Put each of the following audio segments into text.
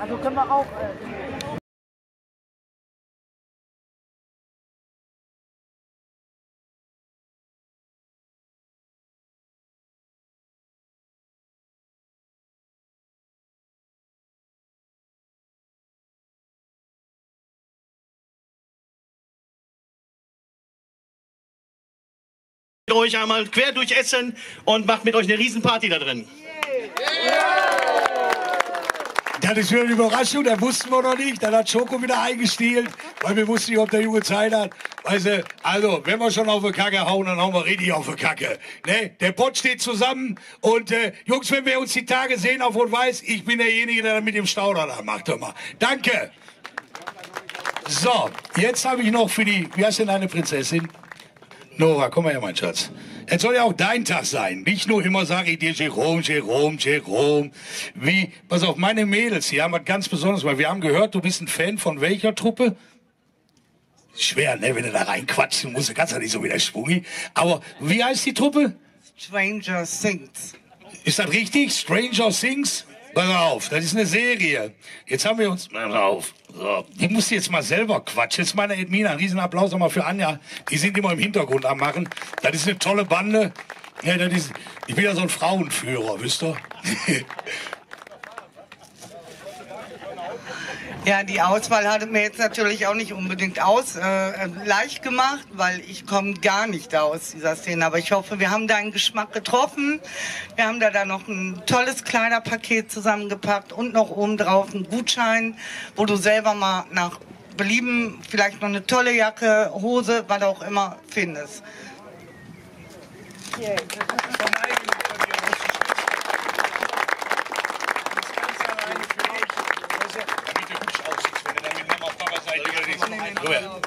Also können wir auch... euch einmal quer durch Essen und macht mit euch eine Riesenparty da drin. Das ist wieder eine Überraschung, das wussten wir noch nicht. Dann hat Schoko wieder eingestiehlt, weil wir wussten nicht, ob der Junge Zeit hat. Weißt du, also, wenn wir schon auf die Kacke hauen, dann hauen wir richtig auf die Kacke. Ne? Der Pott steht zusammen und Jungs, wenn wir uns die Tage sehen auf Rot-Weiß, ich bin derjenige, der mit dem Stauder da macht. Doch mal. Danke. So, jetzt habe ich noch für die, wie heißt denn deine Prinzessin? Nora, komm mal her, mein Schatz. Es soll ja auch dein Tag sein. Nicht nur immer sage ich dir, Jerome, Jerome, Jerome. Wie, pass auf, meine Mädels, die haben was ganz Besonderes, weil wir haben gehört, du bist ein Fan von welcher Truppe? Schwer, ne, wenn du da reinquatschen musst, du kannst ja nicht so wie der Schwungi. Aber wie heißt die Truppe? Stranger Things. Ist das richtig? Stranger Things? Pass auf, das ist eine Serie. Jetzt haben wir uns... Pass auf. So. Ich muss jetzt mal selber quatschen. Jetzt meine Edmina, einen riesen Applaus nochmal für Anja. Die sind immer im Hintergrund am Machen. Das ist eine tolle Bande. Ja, das ist, ich bin ja so ein Frauenführer, wisst ihr? Ja, die Auswahl hatte mir jetzt natürlich auch nicht unbedingt leicht gemacht, weil ich komme gar nicht aus dieser Szene. Aber ich hoffe, wir haben da einen Geschmack getroffen. Wir haben da noch ein tolles Kleiderpaket zusammengepackt und noch obendrauf einen Gutschein, wo du selber mal nach Belieben vielleicht noch eine tolle Jacke, Hose, was auch immer findest. Yeah.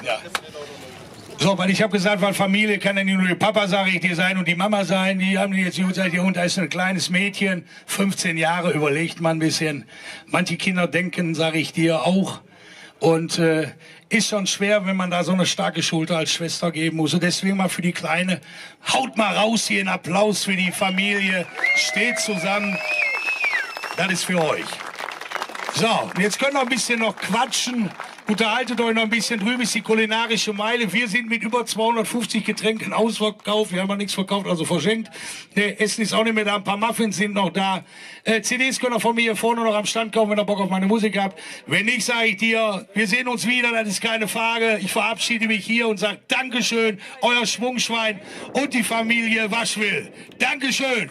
Ja. So, weil ich habe gesagt, weil Familie kann ja nicht nur die Papa, sage ich dir, sein und die Mama sein. Die haben jetzt gesagt, hier unten ist ein kleines Mädchen, 15 Jahre, überlegt man ein bisschen. Manche Kinder denken, sage ich dir, auch. Und ist schon schwer, wenn man da so eine starke Schulter als Schwester geben muss. Und deswegen mal für die Kleine, haut mal raus hier, einen Applaus für die Familie. Steht zusammen, das ist für euch. So, jetzt können wir ein bisschen noch quatschen. Unterhaltet euch noch ein bisschen drüber, ist die kulinarische Meile. Wir sind mit über 250 Getränken ausverkauft. Wir haben ja nichts verkauft, also verschenkt. Ne, Essen ist auch nicht mehr da, ein paar Muffins sind noch da. CDs könnt ihr von mir hier vorne noch am Stand kaufen, wenn ihr Bock auf meine Musik habt. Wenn nicht, sage ich dir, wir sehen uns wieder, das ist keine Frage. Ich verabschiede mich hier und sage Dankeschön, euer Schwungschwein und die Familie Waschwill. Dankeschön.